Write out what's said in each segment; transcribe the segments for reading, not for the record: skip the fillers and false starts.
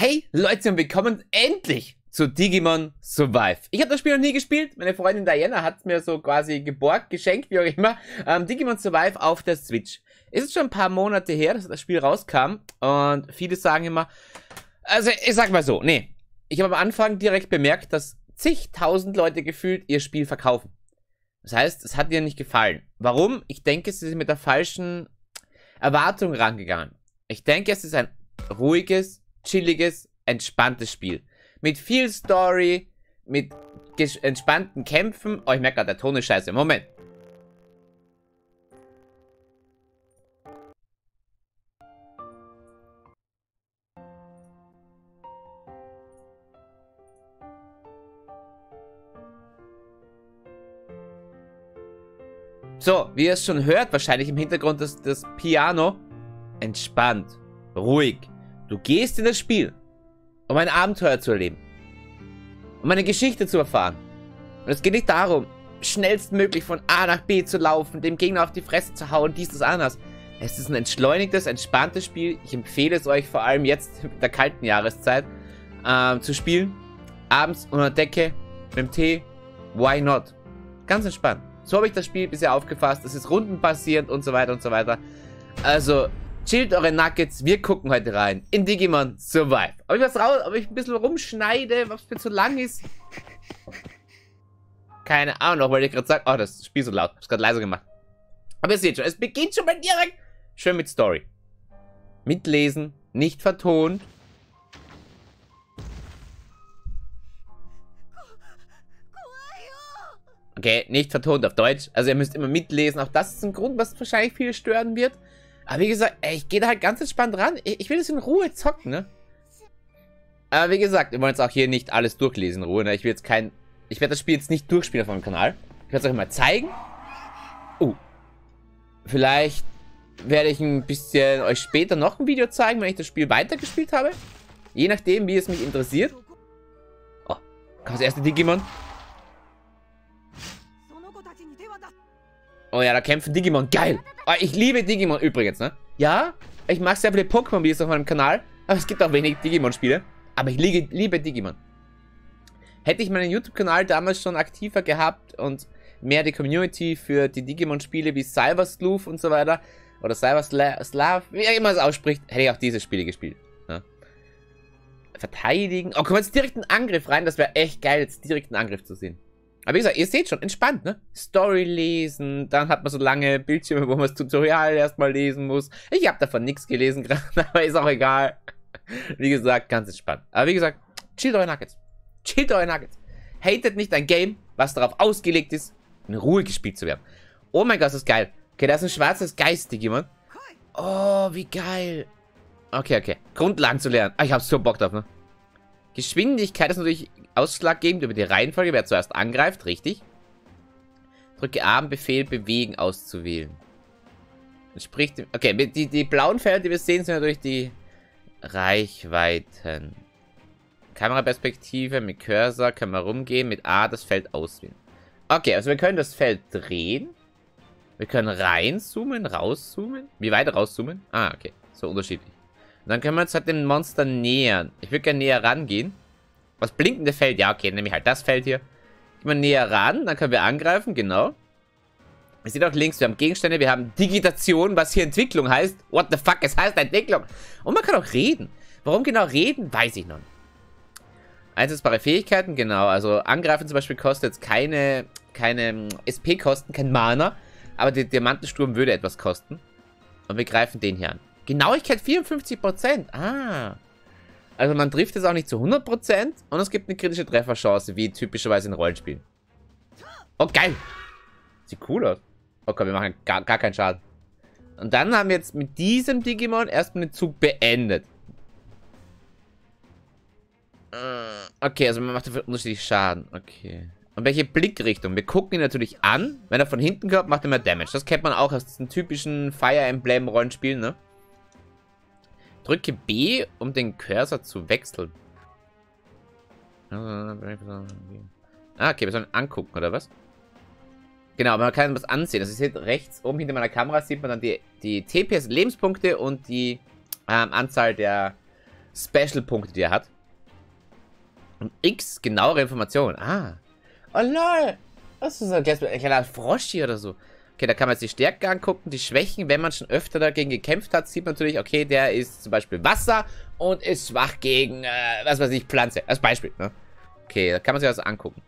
Hey Leute und willkommen endlich zu Digimon Survive. Ich habe das Spiel noch nie gespielt, meine Freundin Diana hat es mir so quasi geborgt, geschenkt, wie auch immer. Digimon Survive auf der Switch. Es ist schon ein paar Monate her, dass das Spiel rauskam und viele sagen immer, also ich sag mal so, nee. Ich habe am Anfang direkt bemerkt, dass zigtausend Leute gefühlt ihr Spiel verkaufen. Das heißt, es hat dir nicht gefallen. Warum? Ich denke, sie sind mit der falschen Erwartung rangegangen. Ich denke, es ist ein ruhiges, chilliges, entspanntes Spiel. Mit viel Story, mit entspannten Kämpfen. Oh, ich merke gerade, der Ton ist scheiße. Moment. So, wie ihr es schon hört, wahrscheinlich im Hintergrund ist das Piano. Entspannt, ruhig. Du gehst in das Spiel, um ein Abenteuer zu erleben, um eine Geschichte zu erfahren. Und es geht nicht darum, schnellstmöglich von A nach B zu laufen, dem Gegner auf die Fresse zu hauen, dies, das, anders. Es ist ein entschleunigtes, entspanntes Spiel. Ich empfehle es euch vor allem jetzt mit der kalten Jahreszeit zu spielen. Abends unter der Decke, mit dem Tee, why not? Ganz entspannt. So habe ich das Spiel bisher aufgefasst. Es ist rundenbasierend und so weiter und so weiter. Also chillt eure Nuggets, wir gucken heute rein in Digimon Survive. Ob ich was raus, ob ich ein bisschen rumschneide, was mir zu lang ist. Keine Ahnung, wollte ich gerade sagen. Oh, das Spiel ist so laut. Hab's gerade leiser gemacht. Aber ihr seht schon, es beginnt schon mal direkt. Schön mit Story. Mitlesen, nicht vertont. Okay, nicht vertont auf Deutsch. Also ihr müsst immer mitlesen. Auch das ist ein Grund, was wahrscheinlich viele stören wird. Aber wie gesagt, ey, ich gehe da halt ganz entspannt ran. Ich will das in Ruhe zocken, ne? Aber wie gesagt, wir wollen jetzt auch hier nicht alles durchlesen in Ruhe, ne? Ich will jetzt kein... Ich werde das Spiel jetzt nicht durchspielen auf meinem Kanal. Ich werde es euch mal zeigen. Vielleicht werde ich ein bisschen euch später noch ein Video zeigen, wenn ich das Spiel weitergespielt habe. Je nachdem, wie es mich interessiert. Oh, kommt das erste Digimon. Oh ja, da kämpfen Digimon. Geil! Oh, ich liebe Digimon übrigens, ne? Ja, ich mag sehr viele Pokémon-Videos auf meinem Kanal, aber es gibt auch wenig Digimon-Spiele. Aber ich liebe Digimon. Hätte ich meinen YouTube-Kanal damals schon aktiver gehabt und mehr die Community für die Digimon-Spiele wie Cyber Sleuth und so weiter, oder Cyber Slav, wie er immer es ausspricht, hätte ich auch diese Spiele gespielt. Ne? Verteidigen. Oh, kommen wir jetzt direkt einen Angriff rein. Das wäre echt geil, jetzt direkt einen Angriff zu sehen. Aber wie gesagt, ihr seht schon, entspannt, ne? Story lesen, dann hat man so lange Bildschirme, wo man das Tutorial erstmal lesen muss. Ich habe davon nichts gelesen gerade, aber ist auch egal. Wie gesagt, ganz entspannt. Aber wie gesagt, chillt eure Nuggets. Chillt eure Nuggets. Hatet nicht ein Game, was darauf ausgelegt ist, in Ruhe gespielt zu werden. Oh mein Gott, das ist geil. Okay, da ist ein schwarzes Geist, Digimon. Oh, wie geil. Okay. Grundlagen zu lernen. Ah, ich habe so Bock drauf, ne? Geschwindigkeit ist natürlich ausschlaggebend über die Reihenfolge, wer zuerst angreift, richtig? Drücke A, Befehl bewegen auszuwählen. Entspricht dem. Okay, die blauen Felder, die wir sehen, sind natürlich die Reichweiten. Kameraperspektive, mit Cursor kann man rumgehen, mit A das Feld auswählen. Okay, also wir können das Feld drehen. Wir können reinzoomen, rauszoomen. Wie weit rauszoomen? Ah, okay, so unterschiedlich. Und dann können wir uns halt dem Monster nähern. Ich würde gerne näher rangehen. Was blinkende Feld? Ja, okay, nehme ich halt das Feld hier. Gehen wir näher ran, dann können wir angreifen, genau. Ihr seht auch links, wir haben Gegenstände, wir haben Digitation, was hier Entwicklung heißt. What the fuck, es heißt Entwicklung. Und man kann auch reden. Warum genau reden, weiß ich noch nicht. Einsetzbare Fähigkeiten, genau. Also angreifen zum Beispiel kostet jetzt keine SP-Kosten, kein Mana. Aber der Diamantensturm würde etwas kosten. Und wir greifen den hier an. Genauigkeit 54%. Ah. Also man trifft es auch nicht zu 100% und es gibt eine kritische Trefferchance, wie typischerweise in Rollenspielen. Oh, geil. Sieht cool aus. Oh komm, wir machen gar keinen Schaden. Und dann haben wir jetzt mit diesem Digimon erstmal den Zug beendet. Okay, also man macht dafür unterschiedlich Schaden. Okay. Und welche Blickrichtung? Wir gucken ihn natürlich an. Wenn er von hinten kommt, macht er mehr Damage. Das kennt man auch aus diesen typischen Fire Emblem Rollenspielen, ne? Drücke B, um den Cursor zu wechseln. Ah, okay, wir sollen angucken, oder was? Genau, man kann was ansehen. Also ihr seht, rechts oben hinter meiner Kamera sieht man dann die TPS-Lebenspunkte und die Anzahl der Special-Punkte, die er hat. Und X, genauere Informationen. Ah. Oh lol. Das ist so ein kleiner Frosch hier oder so. Okay, da kann man sich die Stärke angucken, die Schwächen. Wenn man schon öfter dagegen gekämpft hat, sieht man natürlich, okay, der ist zum Beispiel Wasser und ist schwach gegen, was weiß ich, Pflanze. Als Beispiel, ne? Okay, da kann man sich also angucken.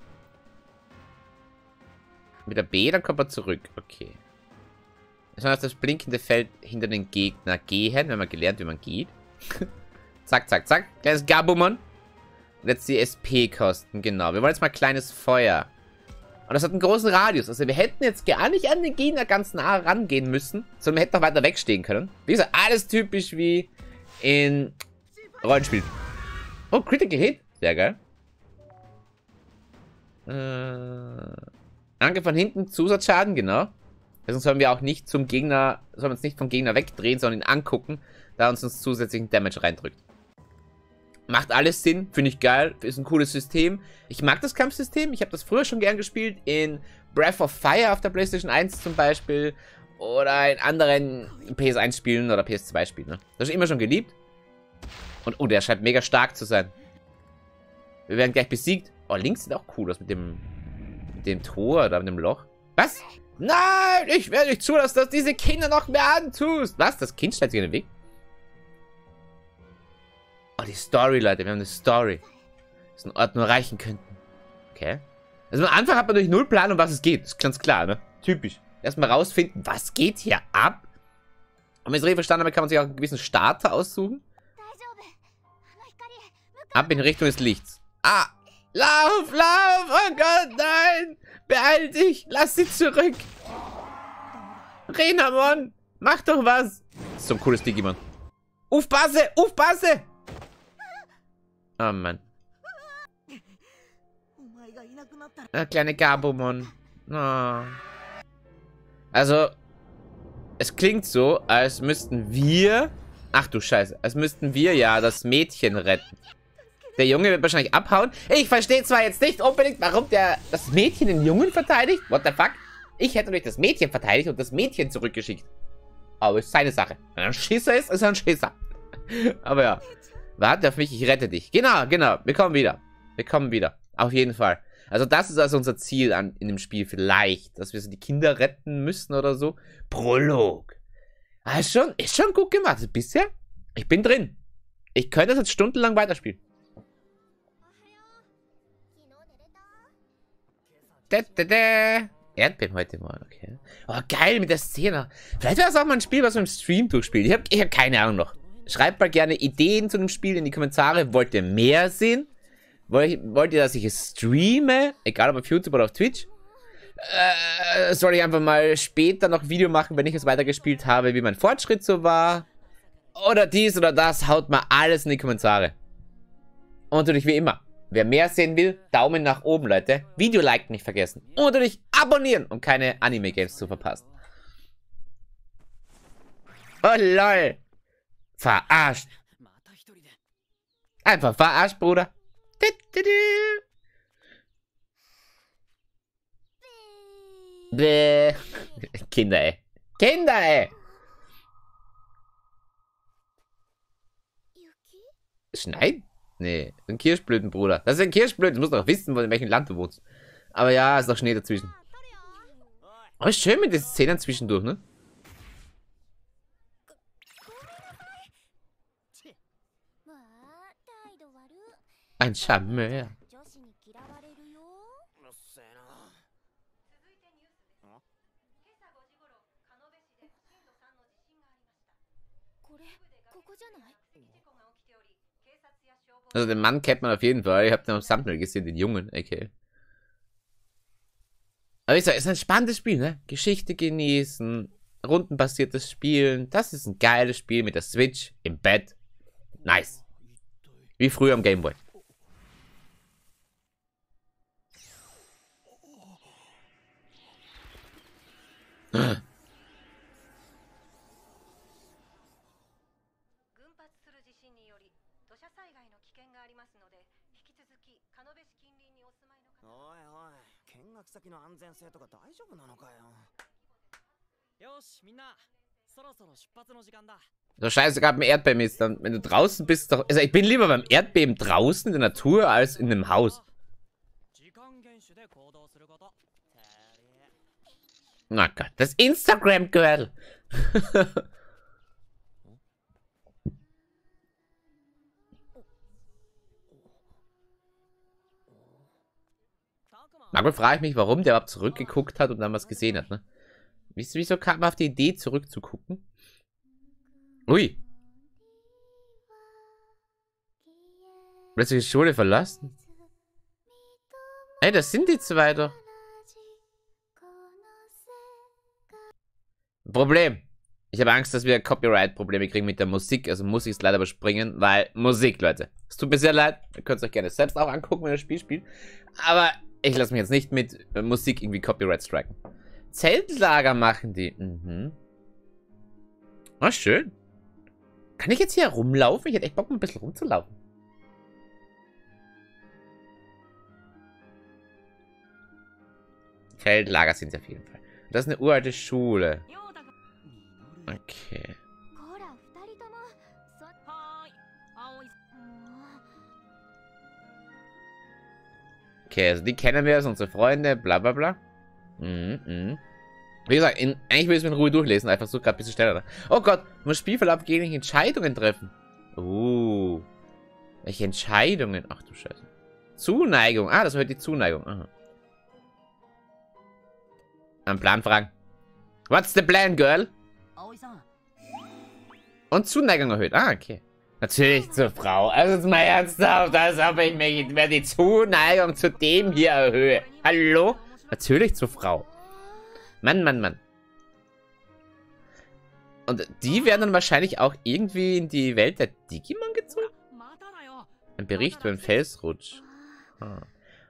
Mit der B, dann kommt man zurück. Okay. Man soll auf das blinkende Feld hinter den Gegner gehen, wenn man gelernt, wie man geht. Zack, zack, zack. Kleines Gabumon. Und jetzt die SP-Kosten, genau. Wir wollen jetzt mal kleines Feuer. Und das hat einen großen Radius. Also wir hätten jetzt gar nicht an den Gegner ganz nah rangehen müssen, sondern wir hätten noch weiter wegstehen können. Wie gesagt, alles typisch wie in Rollenspielen. Oh, Critical Hit. Sehr geil. Angriff von hinten, Zusatzschaden, genau. Deswegen sollen wir auch nicht zum Gegner, sollen wir uns nicht vom Gegner wegdrehen, sondern ihn angucken, da er uns zusätzlichen Damage reindrückt. Macht alles Sinn, finde ich geil, ist ein cooles System. Ich mag das Kampfsystem, ich habe das früher schon gern gespielt, in Breath of Fire auf der Playstation 1 zum Beispiel oder in anderen PS1-Spielen oder PS2-Spielen. Ne? Das habe ich immer schon geliebt. Und oh, der scheint mega stark zu sein. Wir werden gleich besiegt. Oh, links sieht auch cool aus mit dem Tor oder mit dem Loch. Was? Nein, ich werde nicht zulassen, dass diese Kinder noch mehr antust. Was? Das Kind stellt sich in den Weg? Oh, die Story, Leute. Wir haben eine Story. Das ist ein Ort nur reichen könnten. Okay. Also am Anfang hat man durch null Plan, um was es geht. Das ist ganz klar, ne? Typisch. Erstmal rausfinden, was geht hier ab? Und wenn ich es richtig verstanden habe, kann man sich auch einen gewissen Starter aussuchen. Ab in Richtung des Lichts. Ah! Lauf, lauf! Oh Gott, nein! Beeil dich! Lass sie zurück! Renamon! Mach doch was! Das ist so ein cooles Digimon. Aufpasse! Aufpasse! Oh Mann. Ah, kleine Gabumon. Oh. Also, es klingt so, als müssten wir... Ach du Scheiße. Als müssten wir ja das Mädchen retten. Der Junge wird wahrscheinlich abhauen. Ich verstehe zwar jetzt nicht unbedingt, warum das Mädchen den Jungen verteidigt. What the fuck? Ich hätte natürlich das Mädchen verteidigt und das Mädchen zurückgeschickt. Aber ist seine Sache. Wenn er ein Schisser ist, ist er ein Schisser. Aber ja. Warte auf mich, ich rette dich. Genau, genau. Wir kommen wieder. Wir kommen wieder. Auf jeden Fall. Also das ist also unser Ziel in dem Spiel vielleicht. Dass wir so die Kinder retten müssen oder so. Prolog. Ah, ist schon gut gemacht. Also bisher, ich bin drin. Ich könnte das jetzt stundenlang weiterspielen. Erdbeben heute Morgen, okay. Oh, geil mit der Szene. Vielleicht wäre das auch mal ein Spiel, was wir im Stream durchspielen. Ich hab keine Ahnung noch. Schreibt mal gerne Ideen zu dem Spiel in die Kommentare. Wollt ihr mehr sehen? Wollt ihr, dass ich es streame? Egal ob auf YouTube oder auf Twitch. Soll ich einfach mal später noch ein Video machen, wenn ich es weitergespielt habe, wie mein Fortschritt so war? Oder dies oder das. Haut mal alles in die Kommentare. Und natürlich wie immer. Wer mehr sehen will, Daumen nach oben, Leute. Video liken nicht vergessen. Und natürlich abonnieren, um keine Anime-Games zu verpassen. Oh lol. Verarscht. Einfach verarscht, Bruder. Bäh. Kinder, ey. Kinder, ey. Schneiden? Nee, ein Kirschblütenbruder. Das ist ein Kirschblüten. Du musst doch wissen, in welchem Land du wohnst. Aber ja, ist noch Schnee dazwischen. Oh, schön mit den Szenen zwischendurch, ne? Ein Charmeur. Also den Mann kennt man auf jeden Fall. Ich habe den am Thumbnail gesehen, den Jungen. Okay. Aber ich sag, es ist ein spannendes Spiel, ne? Geschichte genießen, rundenbasiertes Spielen. Das ist ein geiles Spiel mit der Switch im Bett. Nice. Wie früher am Gameboy. So scheiße, gerade mit Erdbeben ist dann, wenn du draußen bist, doch, also ich bin lieber beim Erdbeben draußen in der Natur als in einem Haus. Na Gott, das Instagram-Girl. Manchmal frage ich mich, warum der überhaupt zurückgeguckt hat und dann was gesehen hat, ne? Wieso kam man auf die Idee, zurückzugucken? Ui. Willst du die Schule verlassen? Ey, das sind die zwei da. Problem. Ich habe Angst, dass wir Copyright-Probleme kriegen mit der Musik. Also muss ich es leider überspringen, weil Musik, Leute. Es tut mir sehr leid. Ihr könnt es euch gerne selbst auch angucken, wenn ihr das Spiel spielt. Aber ich lasse mich jetzt nicht mit Musik irgendwie Copyright striken. Zeltlager machen die. Mhm. Ah, schön. Kann ich jetzt hier rumlaufen? Ich hätte echt Bock, mal ein bisschen rumzulaufen. Zeltlager sind es auf jeden Fall. Das ist eine uralte Schule. Okay. Okay, also die kennen wir, das sind unsere Freunde, bla bla bla. Wie gesagt, eigentlich will ich es mir in Ruhe durchlesen, einfach so gerade ein bisschen schneller. Oh Gott, muss Spielverlauf gegen Entscheidungen treffen. Welche Entscheidungen? Ach du Scheiße. Zuneigung. Ah, das war heute die Zuneigung. Aha. Am Plan fragen. What's the plan, girl? Und Zuneigung erhöht. Ah, okay. Natürlich zur Frau. Also jetzt mal ernsthaft, als ob ich mir die Zuneigung zu dem hier erhöhe. Hallo? Natürlich zur Frau. Mann, Mann, Mann. Und die werden dann wahrscheinlich auch irgendwie in die Welt der Digimon gezogen? Ein Bericht über den Felsrutsch. Ah.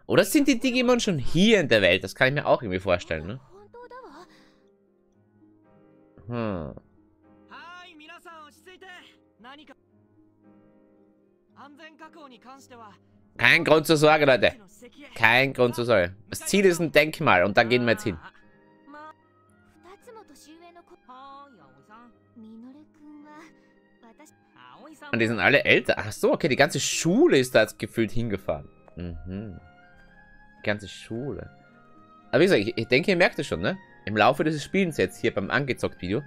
Oder sind die Digimon schon hier in der Welt? Das kann ich mir auch irgendwie vorstellen, ne? Hm. Kein Grund zur Sorge, Leute. Kein Grund zur Sorge. Das Ziel ist ein Denkmal und da gehen wir jetzt hin. Und die sind alle älter. Ach so, okay, die ganze Schule ist da jetzt gefühlt hingefahren. Mhm. Die ganze Schule. Aber wie gesagt, ich denke, ihr merkt es schon, ne? Im Laufe dieses Spielens jetzt hier beim Angezockt-Video.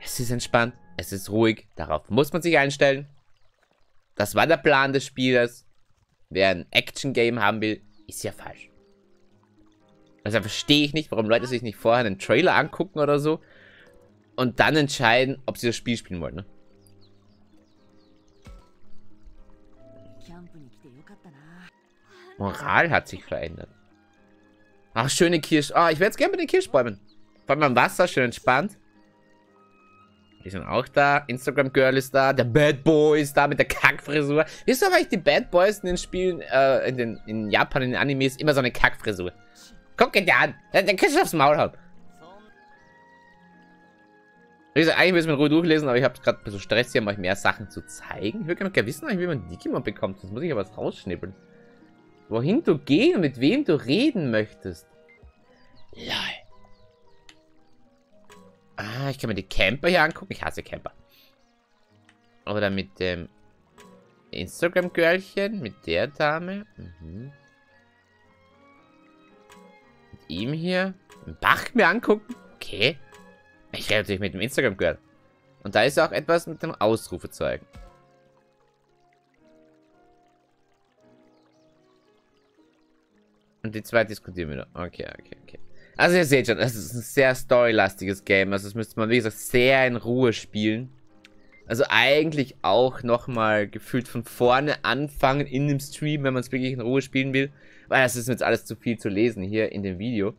Es ist entspannt, es ist ruhig. Darauf muss man sich einstellen. Das war der Plan des Spielers. Wer ein Action-Game haben will, ist ja falsch. Also verstehe ich nicht, warum Leute sich nicht vorher einen Trailer angucken oder so und dann entscheiden, ob sie das Spiel spielen wollen. Ne? Moral hat sich verändert. Ach, schöne Kirsch. Ah, oh, ich werde jetzt gerne mit den Kirschbäumen. Vor allem am Wasser, schön entspannt. Die sind auch da. Instagram Girl ist da. Der Bad Boy ist da mit der Kackfrisur. Wisst ihr, eigentlich die Bad Boys in den Spielen, in Japan, in den Animes, immer so eine Kackfrisur. Guck ihn dir an. Dann kannst du aufs Maul hauen. Wie gesagt, eigentlich will ich es mit Ruhe durchlesen, aber ich habe gerade ein bisschen Stress hier, um euch mehr Sachen zu zeigen. Ich würde gerne wissen, wie man Digimon bekommt. Sonst muss ich aber was rausschnippeln. Wohin du gehen und mit wem du reden möchtest. Lol. Ah, ich kann mir die Camper hier angucken. Ich hasse Camper. Oder mit dem Instagram-Girlchen, mit der Dame. Mhm. Mit ihm hier. Einen Bach mir angucken. Okay. Ich rede natürlich mit dem Instagram-Girl. Und da ist auch etwas mit dem Ausrufezeichen. Und die zwei diskutieren wieder. Okay, okay, okay. Also ihr seht schon, es ist ein sehr storylastiges Game. Also das müsste man, wie gesagt, sehr in Ruhe spielen. Also eigentlich auch nochmal gefühlt von vorne anfangen in dem Stream, wenn man es wirklich in Ruhe spielen will. Weil das ist mir jetzt alles zu viel zu lesen hier in dem Video.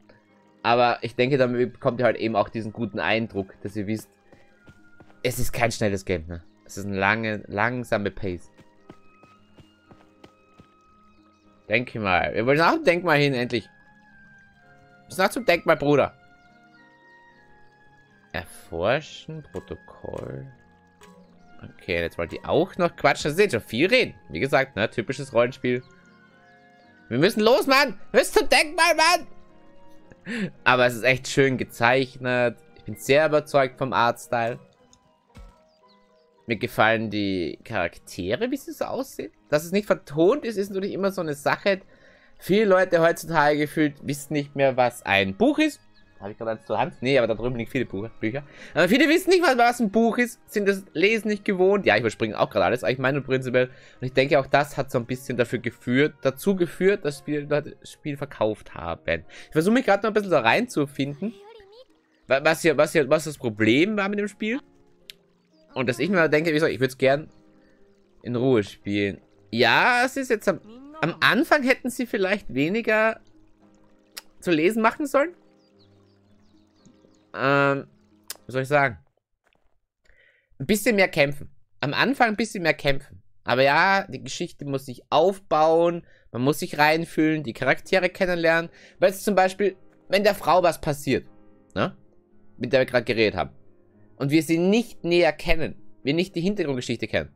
Aber ich denke, damit bekommt ihr halt eben auch diesen guten Eindruck, dass ihr wisst, es ist kein schnelles Game, ne? Es ist ein langsame Pace. Denke mal. Wir wollen auch ein Denkmal hin, endlich. Bis nach zum Denkmal, Bruder. Erforschen, Protokoll. Okay, jetzt wollt ihr auch noch quatschen. Das seht schon, viel reden. Wie gesagt, ne, typisches Rollenspiel. Wir müssen los, Mann. Wir müssen zum Denkmal, Mann. Aber es ist echt schön gezeichnet. Ich bin sehr überzeugt vom Artstyle. Mir gefallen die Charaktere, wie sie so aussehen. Dass es nicht vertont ist, ist natürlich immer so eine Sache. Viele Leute heutzutage gefühlt wissen nicht mehr, was ein Buch ist. Habe ich gerade eins zur Hand? Nee, aber da drüben liegen viele Bücher. Aber viele wissen nicht, was ein Buch ist, sind das Lesen nicht gewohnt. Ja, ich überspringe auch gerade alles, aber ich meine prinzipiell. Und ich denke, auch das hat so ein bisschen dazu geführt, dass wir das Spiel verkauft haben. Ich versuche mich gerade noch ein bisschen da reinzufinden, was das Problem war mit dem Spiel. Und dass ich mir denke, wie gesagt, ich würde es gern in Ruhe spielen. Ja, es ist jetzt am Anfang hätten sie vielleicht weniger zu lesen machen sollen. Was soll ich sagen? Ein bisschen mehr kämpfen. Am Anfang ein bisschen mehr kämpfen. Aber ja, die Geschichte muss sich aufbauen. Man muss sich reinfühlen, die Charaktere kennenlernen. Weil es zum Beispiel, wenn der Frau was passiert, ne? Mit der wir gerade geredet haben. Und wir sie nicht näher kennen. Wir nicht die Hintergrundgeschichte kennen.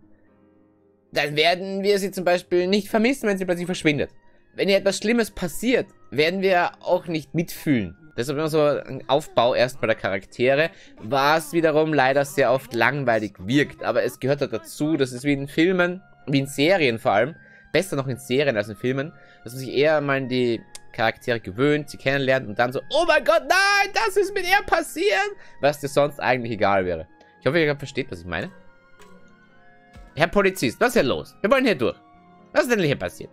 Dann werden wir sie zum Beispiel nicht vermissen, wenn sie plötzlich verschwindet. Wenn ihr etwas Schlimmes passiert, werden wir auch nicht mitfühlen. Deshalb immer so ein Aufbau erstmal der Charaktere, was wiederum leider sehr oft langweilig wirkt. Aber es gehört halt dazu, das ist wie in Filmen, wie in Serien vor allem, besser noch in Serien als in Filmen, dass man sich eher mal an die Charaktere gewöhnt, sie kennenlernt und dann so, oh mein Gott, nein, das ist mit ihr passiert, was dir sonst eigentlich egal wäre. Ich hoffe, ihr versteht, was ich meine. Herr Polizist, was ist hier los? Wir wollen hier durch. Was ist denn hier passiert?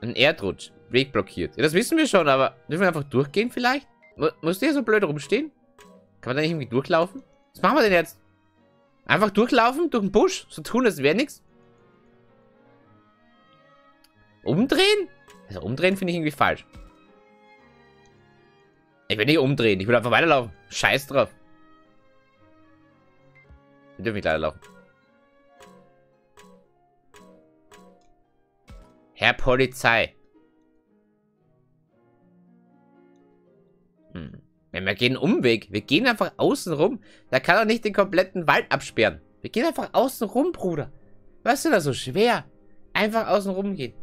Ein Erdrutsch. Weg blockiert. Ja, das wissen wir schon, aber dürfen wir einfach durchgehen vielleicht? Musst du hier so blöd rumstehen? Kann man da nicht irgendwie durchlaufen? Was machen wir denn jetzt? Einfach durchlaufen? Durch den Busch? So tun, als wäre nichts? Umdrehen? Also umdrehen finde ich irgendwie falsch. Ich will nicht umdrehen. Ich will einfach weiterlaufen. Scheiß drauf. Wir dürfen nicht weiterlaufen. Herr Polizei. Wir gehen einen Umweg. Wir gehen einfach außen rum. Da kann er nicht den kompletten Wald absperren. Wir gehen einfach außen rum, Bruder. Was ist denn da so schwer? Einfach außen rum gehen.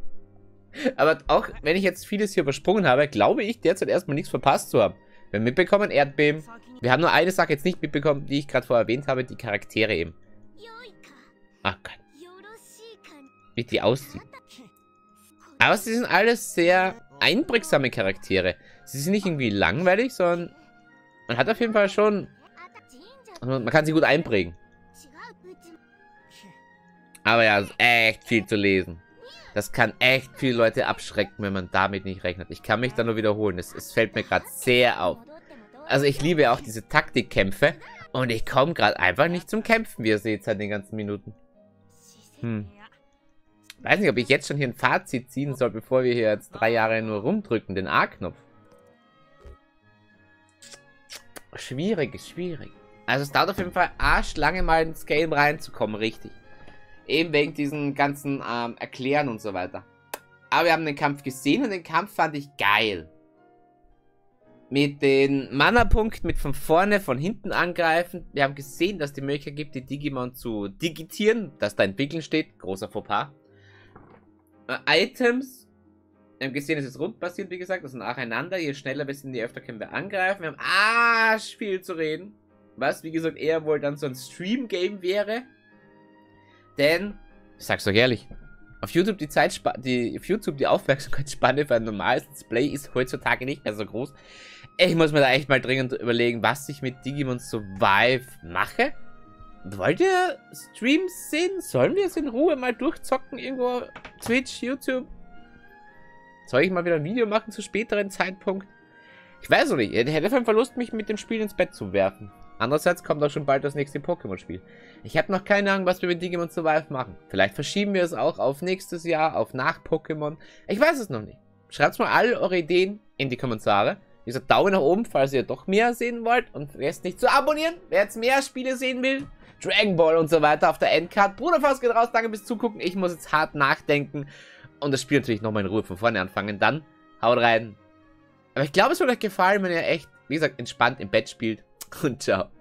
Aber auch wenn ich jetzt vieles hier übersprungen habe, glaube ich derzeit erstmal nichts verpasst zu haben. Wir haben mitbekommen, Erdbeben. Wir haben nur eine Sache jetzt nicht mitbekommen, die ich gerade vorher erwähnt habe, die Charaktere eben. Ach Gott. Wie die aussieht. Aber sie sind alles sehr einprägsame Charaktere. Sie sind nicht irgendwie langweilig, sondern man hat auf jeden Fall schon... Man kann sie gut einprägen. Aber ja, es ist echt viel zu lesen. Das kann echt viele Leute abschrecken, wenn man damit nicht rechnet. Ich kann mich da nur wiederholen. Es fällt mir gerade sehr auf. Also ich liebe ja auch diese Taktikkämpfe. Und ich komme gerade einfach nicht zum Kämpfen, wie ihr seht, seit den ganzen Minuten. Weiß nicht, ob ich jetzt schon hier ein Fazit ziehen soll, bevor wir hier jetzt 3 Jahre nur rumdrücken, den A-Knopf. Schwierig, schwierig. Also es dauert auf jeden Fall arschlange mal ins Game reinzukommen, richtig. Eben wegen diesen ganzen Erklären und so weiter. Aber wir haben den Kampf gesehen und den Kampf fand ich geil. Mit den Mana-Punkten, mit von vorne, von hinten angreifen. Wir haben gesehen, dass die Möglichkeit gibt, die Digimon zu digitieren, dass da entwickeln steht. Großer Fauxpas. Items. Wir haben gesehen, es ist rundbasiert, wie gesagt. Das sind nacheinander. Je schneller wir sind, je öfter können wir angreifen. Wir haben arsch viel zu reden. Was, wie gesagt, eher wohl dann so ein Stream-Game wäre. Denn, ich sag's doch ehrlich, auf YouTube die Aufmerksamkeitsspanne für ein normales Display ist heutzutage nicht mehr so groß. Ich muss mir da echt mal dringend überlegen, was ich mit Digimon Survive mache. Wollt ihr Streams sehen? Sollen wir es in Ruhe mal durchzocken irgendwo? Twitch, YouTube? Soll ich mal wieder ein Video machen zu späteren Zeitpunkt? Ich weiß noch nicht. Ich hätte auf jeden Fall Lust, mich mit dem Spiel ins Bett zu werfen. Andererseits kommt auch schon bald das nächste Pokémon-Spiel. Ich habe noch keine Ahnung, was wir mit Digimon Survive machen. Vielleicht verschieben wir es auch auf nächstes Jahr, auf nach Pokémon. Ich weiß es noch nicht. Schreibt mal alle eure Ideen in die Kommentare. Wie gesagt, Daumen nach oben, falls ihr doch mehr sehen wollt. Und vergesst nicht zu abonnieren, wer jetzt mehr Spiele sehen will. Dragon Ball und so weiter auf der Endcard. Bruder, fast geht raus, danke fürs Zugucken. Ich muss jetzt hart nachdenken. Und das Spiel natürlich nochmal in Ruhe von vorne anfangen. Dann haut rein. Aber ich glaube, es wird euch gefallen, wenn ihr echt, wie gesagt, entspannt im Bett spielt. Und ciao.